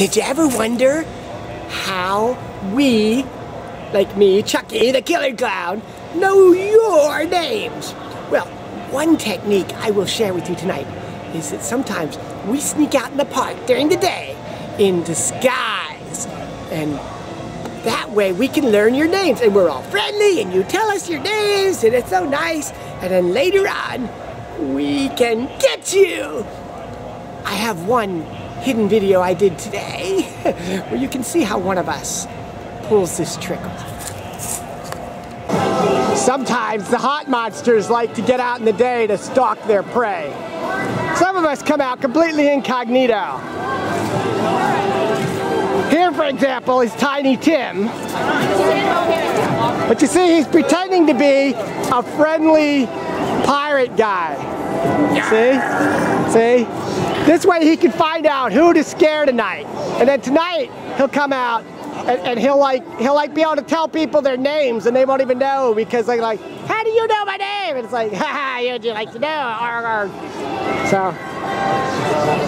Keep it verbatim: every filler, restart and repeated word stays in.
Did you ever wonder how we, like me, Chucky the Killer Clown, know your names? Well, one technique I will share with you tonight is that sometimes we sneak out in the park during the day in disguise, and that way we can learn your names, and we're all friendly and you tell us your names and it's so nice, and then later on we can get you. I have one hidden video I did today where you can see how one of us pulls this trick off. Sometimes the hot monsters like to get out in the day to stalk their prey. Some of us come out completely incognito. Here, for example, is Tiny Tim. But you see, he's pretending to be a friendly pirate guy. See? See? This way he can find out who to scare tonight. And then tonight, he'll come out and, and he'll like he'll like be able to tell people their names, and they won't even know, because they're like, how do you know my name? And it's like, haha, you would you like to know? So.